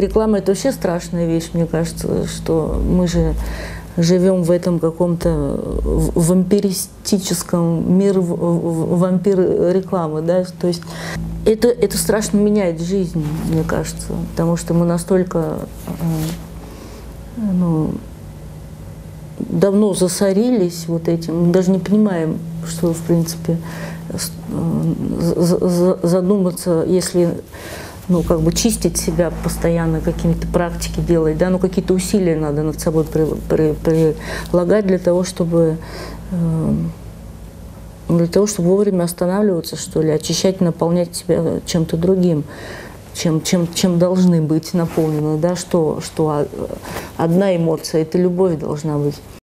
реклама – это вообще страшная вещь, мне кажется, что мы же живем в этом каком-то вампиристическом мире вампир рекламы, да, то есть это страшно меняет жизнь, мне кажется, потому что мы настолько давно засорились вот этим, мы даже не понимаем, что, в принципе, задуматься, если, ну, как бы чистить себя постоянно, какие-то практики делать, да, ну, какие-то усилия надо над собой прилагать для того, чтобы вовремя останавливаться, что ли, очищать, наполнять себя чем-то другим, чем должны быть наполнены, да, что одна эмоция – это любовь должна быть.